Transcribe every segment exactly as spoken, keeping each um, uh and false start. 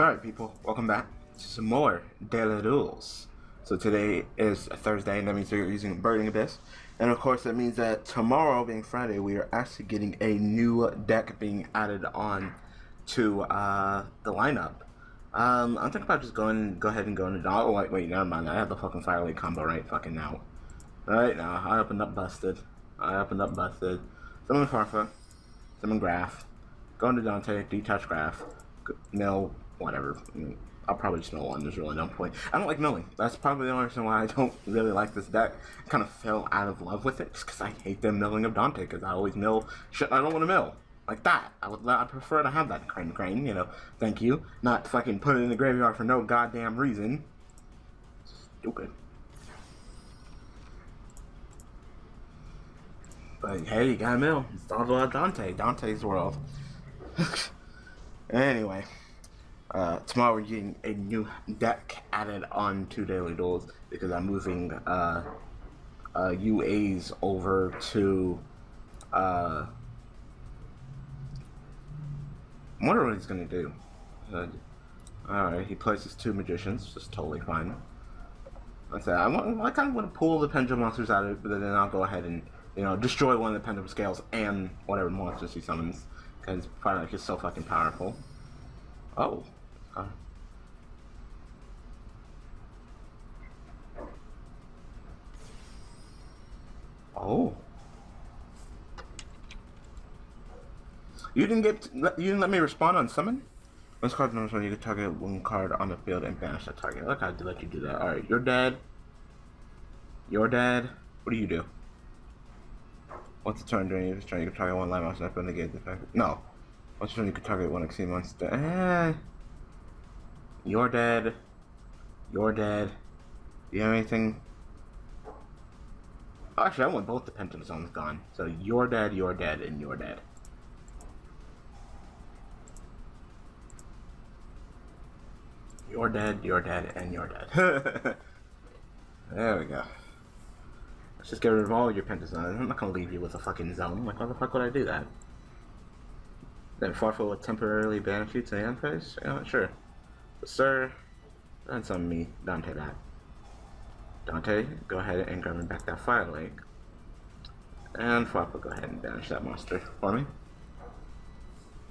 Alright people, welcome back to some more Daily Duels. So today is Thursday and that means we're using Burning Abyss. And of course that means that tomorrow being Friday we are actually getting a new deck being added on to uh, the lineup. Um, I'm thinking about just going, go ahead and going into, oh wait, wait, never mind, I have the fucking Fire Lake combo right fucking now. Right now, I opened up Busted. I opened up Busted. Summon Farfa. Summon Graph. Go into Dante, detach Graph. No. Whatever. I'll probably just mill one. There's really no point. I don't like milling. That's probably the only reason why I don't really like this deck. I kind of fell out of love with it just because I hate them milling of Dante because I always mill shit I don't want to mill. Like that. I would I prefer to have that crane crane, you know. Thank you. Not fucking put it in the graveyard for no goddamn reason. Stupid. But hey, you gotta mill. It's all about Dante. Dante's world. Anyway. Uh, tomorrow we're getting a new deck added on to Daily Duels because I'm moving uh, uh, U As over to. Uh, I wonder what he's gonna do. Uh, Alright, he places two magicians, just totally fine. Like I said, I, want, I kind of want to pull the pendulum monsters out of it, but then I'll go ahead and you know destroy one of the pendulum scales and whatever monsters he summons because Fire Lake is so fucking powerful. Oh. Uh. Oh. You didn't get to, you didn't let me respond on summon? Once card numbers when you can target one card on the field and banish that target. Look, I let you do that. Alright, you're dead. You're dead. What do you do? Once the turn during your turn, you can target one light monster and negate the effect. No. Once you can target one X C monster. Eh. You're dead. You're dead. Do you have anything? Oh, actually, I want both the Pendulum Zones gone. So you're dead, you're dead, and you're dead. You're dead, you're dead, and you're dead. There we go. Let's just get rid of all your Pendulum Zones. I'm not gonna leave you with a fucking zone. Like, why the fuck would I do that? Then Farfel would temporarily banish you to the end phase? Yeah, sure. But sir, that's on me. Dante that. Dante, go ahead and grab me back that Fire Lake. And Farfel, go ahead and banish that monster for me.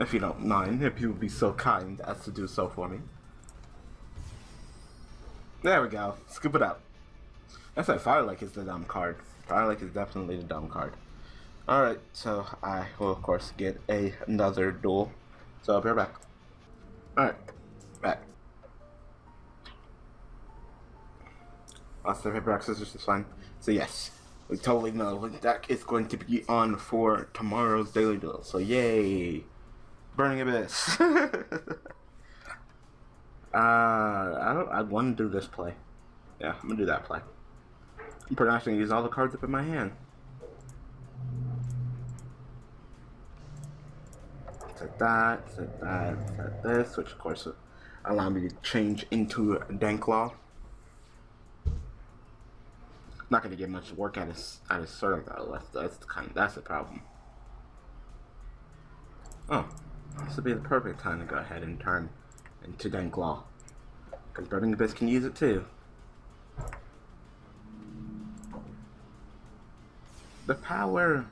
If you don't mind, if you would be so kind as to do so for me. There we go. Scoop it up. That's like Fire Lake is the dumb card. Fire Lake is definitely the dumb card. Alright, so I will of course get a, another duel, so I'll be right back. Alright, back. Lots of paper, rock, scissors is fine. So yes, we totally know what deck is going to be on for tomorrow's Daily Duel, so yay! Burning Abyss! uh, I don't, I want to do this play. Yeah, I'm going to do that play. I'm pretty much going to use all the cards up in my hand. Set that, set that, set this, which of course will allow me to change into Danklaw. Not gonna get much work out of out of Surf though. That's that's the kind. That's the problem. Oh, this would be the perfect time to go ahead and turn into Danklaw, because Burning Abyss can use it too. The power.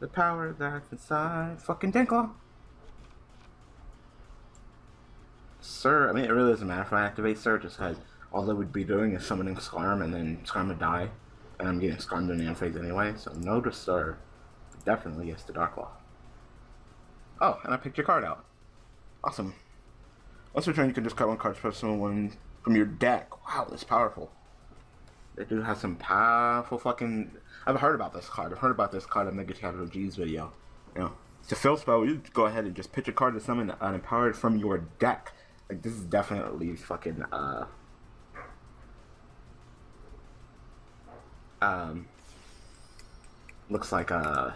The power that's inside fucking Danklaw. Sir, I mean, it really doesn't matter if I activate Sir, just because all that would be doing is summoning Skarm and then Skarm would die. And I'm getting Skarm in the end phase anyway, so no to Sir. Definitely yes to Darklaw. Oh, and I picked your card out. Awesome. Once return, you can discard one card from one from your deck. Wow, that's powerful. They do have some powerful fucking. I've heard about this card. I've heard about this card in Mega Capital G's video. You know, it's a fill spell. You go ahead and just pitch a card to summon an empowered from your deck. Like this is definitely fucking uh. Um. Looks like uh,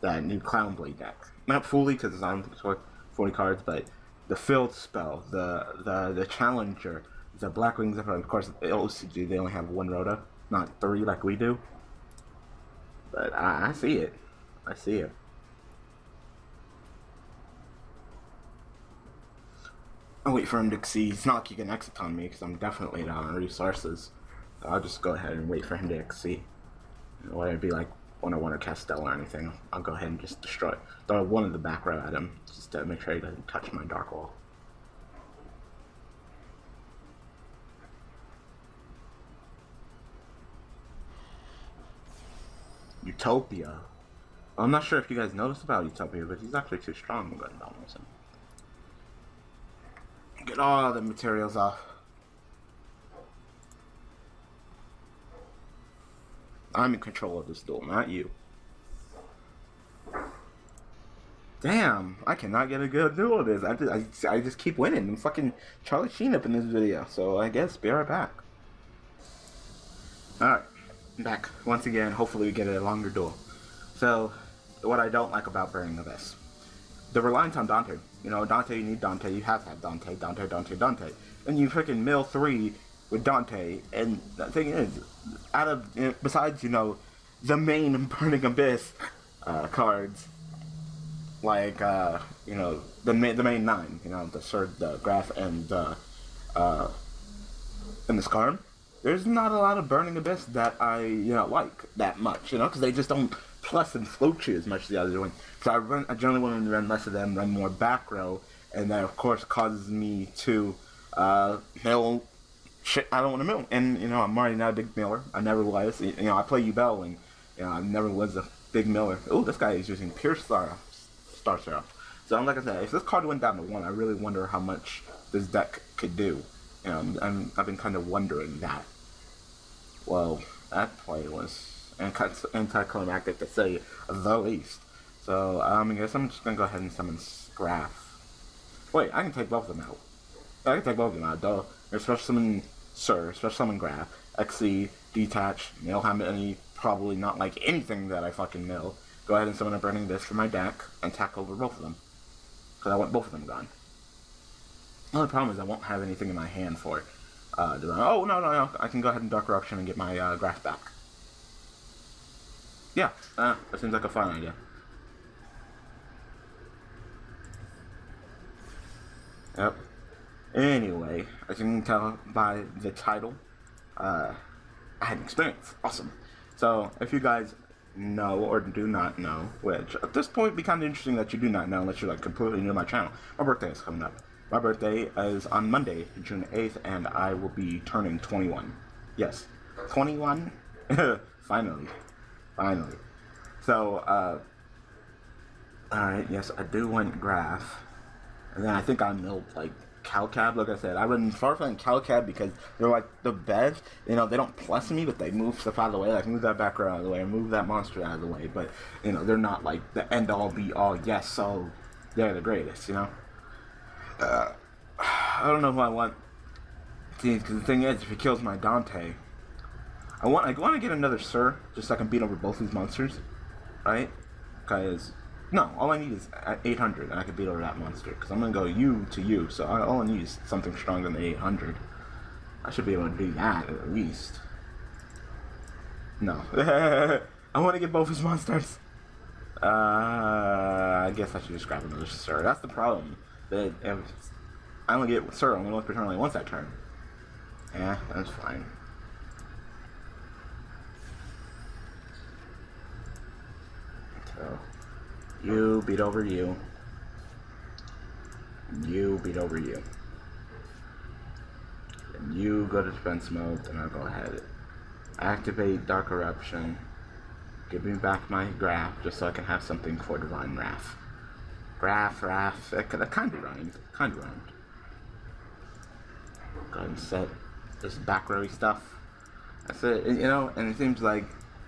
that new Clownblade deck. Not fully because I don't think it's worth forty cards, but the field spell, the the the challenger. The Black Wings, of course, they also do. They only have one Rota, not three like we do. But I, I see it. I see it. I'll wait for him to, because he's not going to exit on me, because I'm definitely down on resources. So I'll just go ahead and wait for him to exit. Whether it be like one oh one or Castell or anything, I'll go ahead and just destroy it. Throw one in the back row at him, just to make sure he doesn't touch my dark wall. Utopia. I'm not sure if you guys noticed about Utopia, but he's actually too strong. I'm going to dominate him. Get all the materials off. I'm in control of this duel, not you. Damn, I cannot get a good duel of this. I just, I, I just keep winning. I'm fucking Charlie Sheen up in this video, so I guess be right back. Alright, I'm back. Once again, hopefully we get a longer duel. So, what I don't like about Burning of this, the reliance on Dante. You know, Dante, you need Dante, you have to have Dante, Dante, Dante, Dante. And you freaking mill three with Dante, and the thing is, out of, besides, you know, the main Burning Abyss uh, cards, like, uh, you know, the, ma the main nine, you know, the Surd, the Graph, and the, uh, and the Skarm, there's not a lot of Burning Abyss that I, you know, like that much, you know, because they just don't plus and float you as much as the others are doing. So I, run, I generally want to run less of them, run more back row, and that of course causes me to uh, mill shit I don't want to mill. And you know, I'm already not a big miller. I never was. You know, I play Ubel, and you know, I never was a big miller. Oh, this guy is using Pierce Star Star Seraph. So I'm like I said, if this card went down to one, I really wonder how much this deck could do. You know, I'm, I've been kind of wondering that. Well, that play was anticlimactic to say the least. So, um, I guess I'm just gonna go ahead and summon Scraff. Wait, I can take both of them out. I can take both of them out, though. Special summon Sir, special summon Graph, X C, Detach, Mill Hamini, probably not like anything that I fucking mill. Go ahead and summon a Burning Abyss for my deck and tackle over both of them. Because I want both of them gone. The only problem is I won't have anything in my hand for it. Uh, oh, no, no, no. I can go ahead and Dark Eruption and get my uh, Graph back. Yeah, uh, that seems like a fine idea. Yep. Anyway, as you can tell by the title, uh, I had an experience. Awesome. So, if you guys know or do not know, which at this point would be kind of interesting that you do not know unless you're like completely new to my channel. My birthday is coming up. My birthday is on Monday, June eighth, and I will be turning twenty-one. Yes, twenty-one. Finally. Finally. So, uh, alright, yes, I do want Graph. And then I think I milled, like, Calcab. Like I said, I wouldn't Farfetch'd Calcab because they're, like, the best. You know, they don't plus me, but they move stuff out of the way. Like, move that back row out of the way, move that monster out of the way. But, you know, they're not, like, the end-all, be-all, yes, so they're the greatest, you know? Uh, I don't know who I want. See, because the thing is, if he kills my Dante... I want, I want to get another Sir, just so I can beat over both these monsters, right? Because, no, all I need is eight hundred, and I can beat over that monster, because I'm going to go you to you, so I, all I need is something stronger than eight hundred. I should be able to do that, at least. No. I want to get both his monsters. Uh, I guess I should just grab another Sir. That's the problem. That if I only get Sir, I'm going to look for turn only once that turn. Yeah, that's fine. So, you beat over you. You beat over you. And you go to defense mode, then I'll go ahead. Activate Dark Eruption. Give me back my Graph, just so I can have something for Divine Wrath. Graph, Wrath, that kind of rhymed. Kind of rhymed. Go ahead and set this back row stuff. That's it, you know, and it seems like,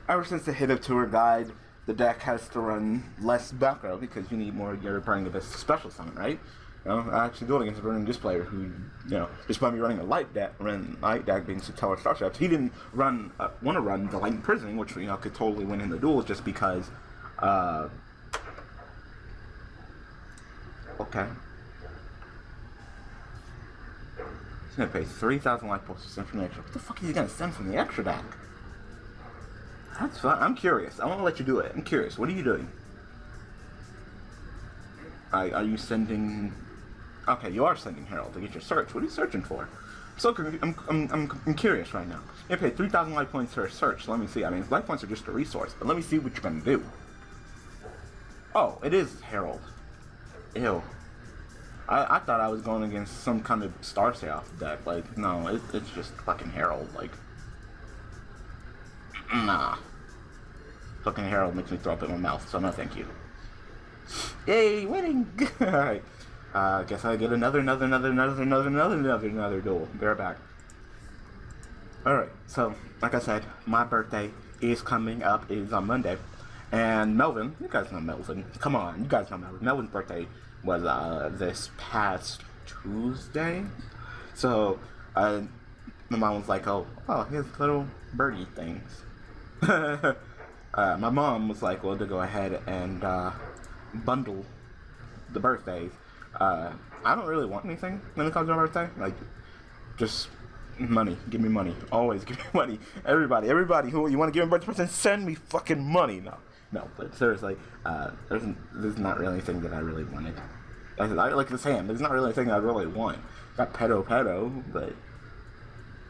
ever since the Hit of Tour guide, the deck has to run less back row because you need more of your Burning Abyss special summon, right? You know, I actually do it against a Burning Abyss player who, you know, just by me running a light deck, ran light deck being Sutella Star Traps, he didn't run uh, want to run the Light Imprisoning, which you know could totally win in the duel just because. Uh, okay. He's gonna pay three thousand life points to send from the extra. What the fuck is he gonna send from the extra deck? That's fine. I'm curious. I want to let you do it. I'm curious. What are you doing? I, are you sending... Okay, you are sending Harold to get your search. What are you searching for? So I'm, I'm, I'm, I'm curious right now. You paid three thousand life points for a search. Let me see. I mean, life points are just a resource, but let me see what you're going to do. Oh, it is Harold. Ew. I, I thought I was going against some kind of Star Seraph deck. Like, no, it, it's just fucking Harold. Like, nah. Fucking Harold makes me throw up in my mouth, so no thank you. Yay, winning! Alright. Uh, guess I get another, another, another, another, another, another, another, another duel. We're back. Alright, so, like I said, my birthday is coming up. It is on Monday. And Melvin, you guys know Melvin. Come on, you guys know Melvin. Melvin's birthday was, uh, this past Tuesday. So, uh, my mom was like, oh, oh, his little birdie things. uh, my mom was like, well, to go ahead and, uh, bundle the birthdays. Uh, I don't really want anything when it comes to my birthday. Like, just money. Give me money. Always give me money. Everybody, everybody who you want to give me a birthday present, send me fucking money. No. No, but seriously, uh, there's, there's not really anything that I really wanted. I, I like the same, there's not really anything I really want. Got pedo pedo, but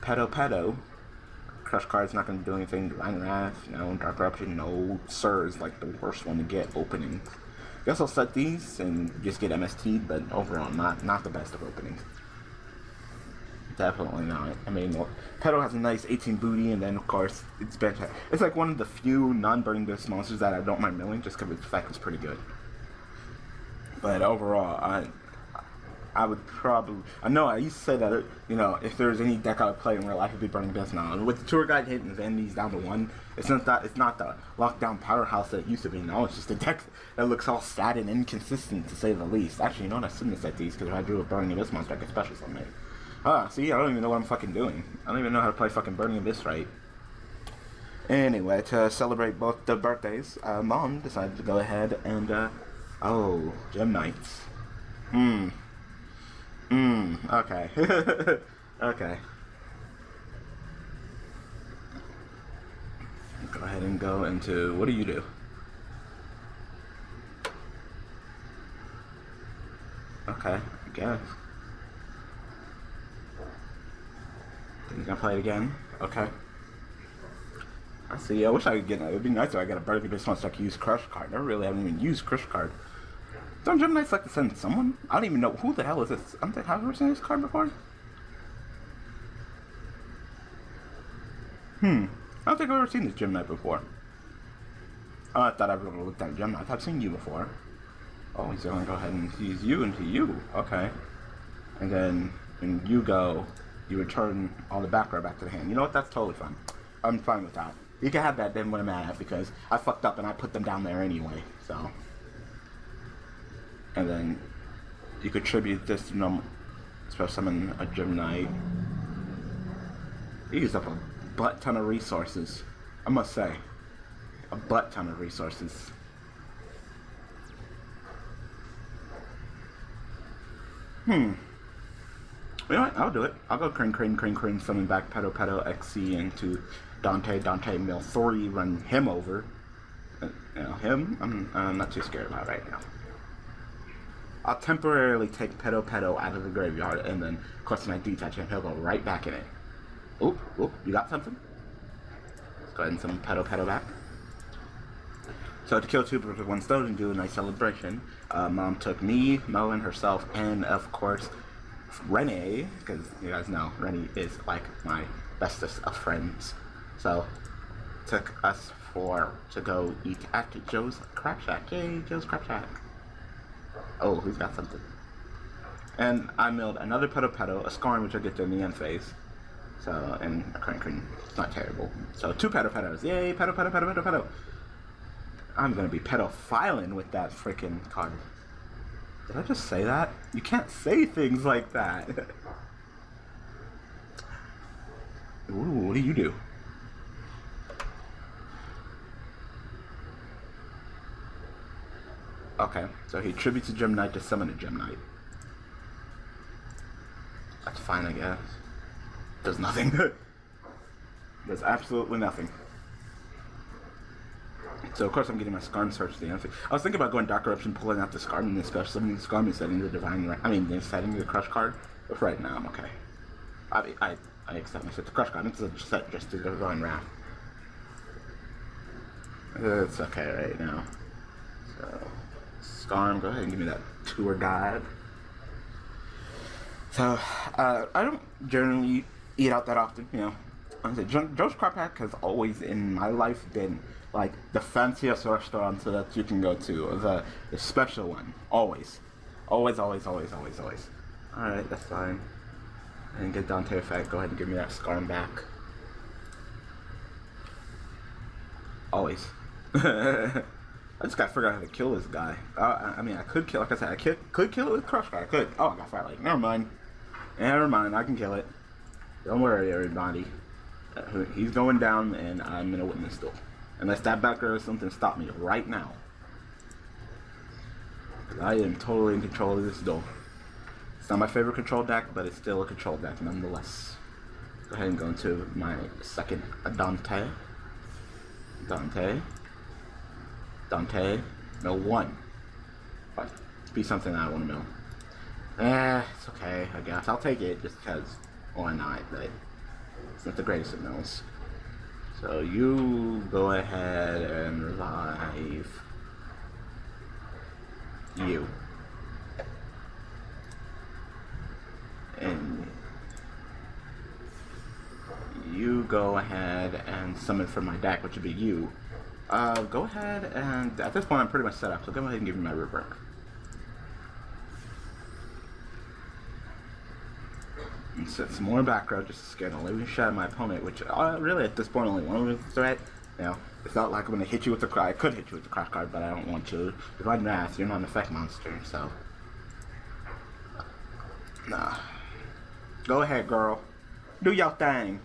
pedo pedo. Crush card's not going to do anything. Divine Wrath, no. Dark Corruption, no. Sir is like the worst one to get. Openings. Guess I'll set these and just get M S T, but overall, not not the best of openings. Definitely not. I mean, look, Petal has a nice eighteen booty, and then of course it's bench. It's like one of the few non-burning beast monsters that I don't mind milling, just because the fact it's pretty good. But overall, I I would probably I know I used to say that, you know, if there's any deck I would play in real life, it'd be burning beast now. With the tour guide hitting his enemies down to one, it's not that it's not the lockdown powerhouse that it used to be. No, it's just a deck that looks all sad and inconsistent to say the least. Actually, you know what? I shouldn't have said these because if I drew a burning abyss monster, I could special summon it. Ah, see, I don't even know what I'm fucking doing. I don't even know how to play fucking Burning Abyss right. Anyway, to celebrate both the birthdays, uh, Mom decided to go ahead and, uh, oh, Gem Knights. Hmm. Hmm, okay. Okay. Go ahead and go into, what do you do? Okay, I guess. You're gonna play it again? Okay. I see. I wish I could get it. It'd be nice if I got a birthday this one so I could use Crush Card. I really haven't even used Crush Card. Don't Gem Knights like to send someone? I don't even know. Who the hell is this? I don't think I've ever seen this card before. Hmm. I don't think I've ever seen this Gem Knight before. Oh, I thought I would have looked at Gem Knight. I've seen you before. Oh, he's gonna go ahead and use you into you. Okay. And then when you go, you return all the back row back to the hand. You know what? That's totally fine. I'm fine with that. You can have that then when I'm mad at because I fucked up and I put them down there anyway. So, and then you contribute this to normal special summon a Gem Knight. You use up a butt ton of resources. I must say, a butt ton of resources. Hmm. You know what? I'll do it. I'll go Crane, Crane, Crane, Crane, summon back Pedo, Pedo, X C into Dante, Dante, Milthori, run him over. Uh, you know, him? I'm, I'm not too scared about right now. I'll temporarily take Pedo, Pedo out of the graveyard, and then, of course, when I detach him, he'll go right back in it. Oop, oop, you got something? Let's go ahead and summon Pedo, Pedo back. So to kill two birds with one stone and do a nice celebration, uh, Mom took me, Melvin, herself, and, of course, Rennie, because you guys know Rennie is like my bestest of friends, so took us for to go eat at Joe's Crab Shack. Yay, Joe's Crab Shack! Oh, he's got something. And I milled another Pedo Pedo, a Scorn which I get to in the end phase. So and a Crane Crane, it's not terrible. So two Pedo Pedos. Yay, Pedo Pedo Pedo Pedo Pedo. I'm gonna be pedophiling with that freaking card. Did I just say that? You can't say things like that. Ooh, what do you do? Okay, so he tributes a Gem Knight to summon a Gem Knight. That's fine, I guess. Does nothing. Does absolutely nothing. So of course I'm getting my Skarm search for the Amphi. I was thinking about going Dark Eruption, pulling out the Skarm and especially the Skarm and setting the Divine Right. I mean, the setting the Crush card. But for right now, I'm okay. I I I accept my set to Crush card. It's a set just to Divine Wrath. It's okay right now. So Skarm, go ahead and give me that two or dive. So uh, I don't generally eat out that often, you know. Joe's Crab Pack has always in my life been like the fanciest restaurant that you can go to, the, the special one, always, always, always, always, always, always. All right, that's fine. And get down to effect. Go ahead and give me that Skarm back. Always. I just gotta figure out how to kill this guy. Uh, I mean, I could kill. Like I said, I could could kill it with Crush Guard. I could. Oh, I got Fire Lightning. Never mind. Never mind. I can kill it. Don't worry, everybody. He's going down, and I'm in a witness duel. Unless that back row or something stop me right now. I am totally in control of this duel. It's not my favorite control deck, but it's still a control deck nonetheless. Go ahead and go into my second Dante. Dante. Dante. Mill one. But be something I want to mill. Eh, it's okay, I guess. I'll take it just because why not, but it's not the greatest of mills. So you go ahead and revive you. And you go ahead and summon from my deck, which would be you. Uh, go ahead and, at this point I'm pretty much set up, so go ahead and give me my rubric. And set some more back row just to scare the living shit out of my opponent, which uh, really at this point only one was a threat. You know, it's not like I'm going to hit you with the cry. I could hit you with the crash card, but I don't want to. If I'm wrath, you're not an effect monster, so. Nah. Go ahead, girl. Do your thing.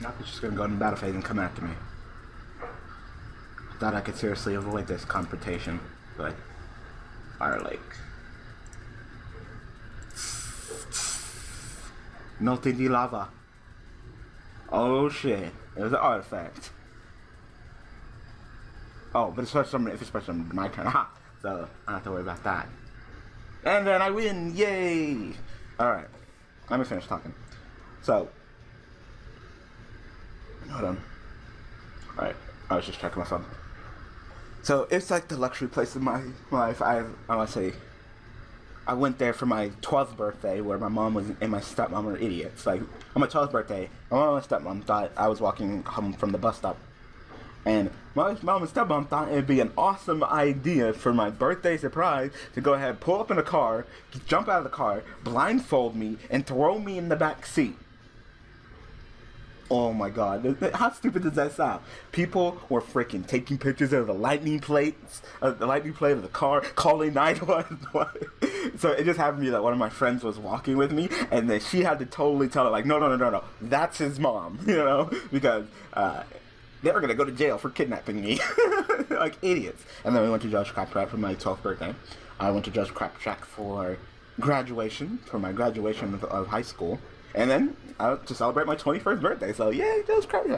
Not that she's going to go into battle phase and come after me. I thought I could seriously avoid this confrontation. But Fire Lake. Melt in the lava. Oh shit. It was an artifact. Oh, but it's supposed to if it's supposed to my turn. Ha! So I don't have to worry about that. And then I win! Yay! Alright. Let me finish talking. So hold on. Alright. I was just checking my phone. So it's like the luxury place of my life. I I want to say, I went there for my twelfth birthday, where my mom was and my stepmom were idiots. Like on my twelfth birthday, my mom and stepmom thought I was walking home from the bus stop, and my mom and stepmom thought it'd be an awesome idea for my birthday surprise to go ahead, pull up in a car, jump out of the car, blindfold me, and throw me in the back seat. Oh my god, how stupid does that sound? People were freaking taking pictures of the lightning plates, of the lightning plate of the car, calling nine one one. So it just happened to be that one of my friends was walking with me, and then she had to totally tell her, like, no, no, no, no, no, that's his mom, you know? Because uh, they were going to go to jail for kidnapping me. Like idiots. And then we went to Josh Crabtrack for my twelfth birthday. I went to Josh Crabtrack for graduation, for my graduation of, of high school. And then uh, to celebrate my twenty-first birthday, so yeah, that was crazy.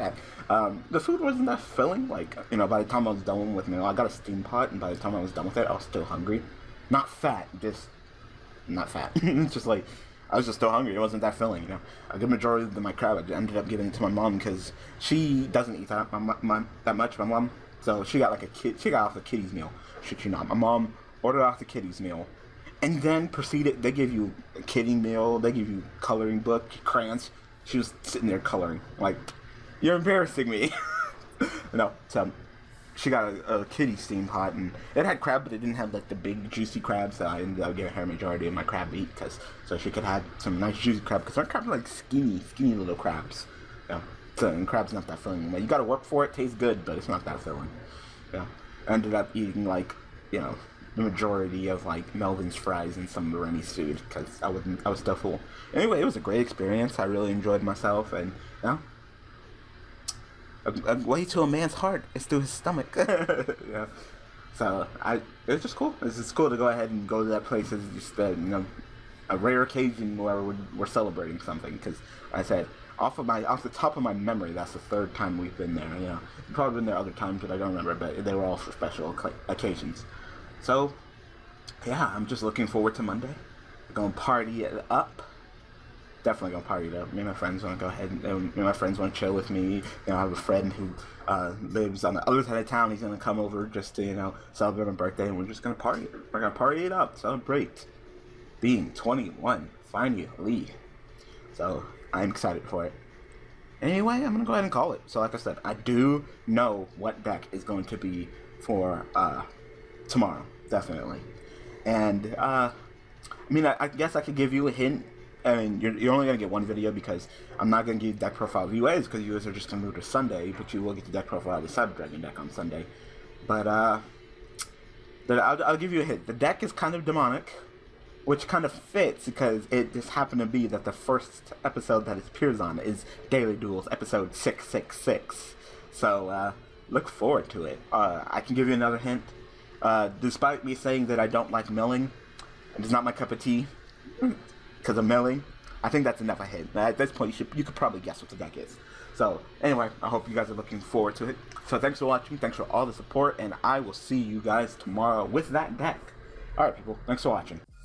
Um, the food wasn't that filling. Like you know, by the time I was done with meal, I got a steam pot, and by the time I was done with it, I was still hungry. Not fat, just not fat. Just like I was just still hungry. It wasn't that filling, you know. A good majority of my crab I ended up giving it to my mom because she doesn't eat that my, my, that much. My mom, so she got like a kid. She got off the kiddies meal. Should you not? My mom ordered off the kiddies meal. And then proceeded, they give you a kiddie meal, they give you coloring book, crayons. She was sitting there coloring, like, you're embarrassing me. No, so she got a, a kiddie steam pot, and it had crab, but it didn't have, like, the big juicy crabs that I ended up giving her a majority of my crab meat, cause, so she could have some nice juicy crab, because our crabs are, like, skinny, skinny little crabs. Yeah. So, and crab's not that filling. Like, you gotta work for it, tastes good, but it's not that filling. Yeah. I ended up eating, like, you know, the majority of like Melvin's fries and some of the Remy's food because I wasn't I was still full. Anyway, it was a great experience. I really enjoyed myself, and you know, a, a way to a man's heart is through his stomach. Yeah, so I it was just cool. It's just cool to go ahead and go to that place and just uh, you know a rare occasion where we're, we're celebrating something, because I said off of my off the top of my memory, that's the third time we've been there. You know, probably been there other times, but I don't remember. But they were all for special occasions. So yeah, I'm just looking forward to Monday. We're gonna party it up. Definitely gonna party it up. Me and my friends wanna go ahead and, and me and my friends wanna chill with me. You know, I have a friend who uh, lives on the other side of town. He's gonna come over just to, you know, celebrate my birthday, and we're just gonna party. We're gonna party it up, celebrate being twenty-one finally. So I'm excited for it. Anyway, I'm gonna go ahead and call it. So like I said, I do know what deck is going to be for uh, tomorrow, definitely. And uh, I mean, I, I guess I could give you a hint. I mean, you're, you're only going to get one video because I'm not going to give deck profile viewers because viewers are just going to move to Sunday, but you will get the deck profile of the Cyber Dragon deck on Sunday. But, uh, I'll, I'll give you a hint. The deck is kind of demonic, which kind of fits because it just happened to be that the first episode that it appears on is Daily Duels, episode six six six. So, uh, look forward to it. Uh, I can give you another hint. Uh, despite me saying that I don't like milling, it's not my cup of tea. Because of milling, I think that's enough ahead. At this point, you should you could probably guess what the deck is. So anyway, I hope you guys are looking forward to it. So thanks for watching, thanks for all the support, and I will see you guys tomorrow with that deck. All right, people, thanks for watching.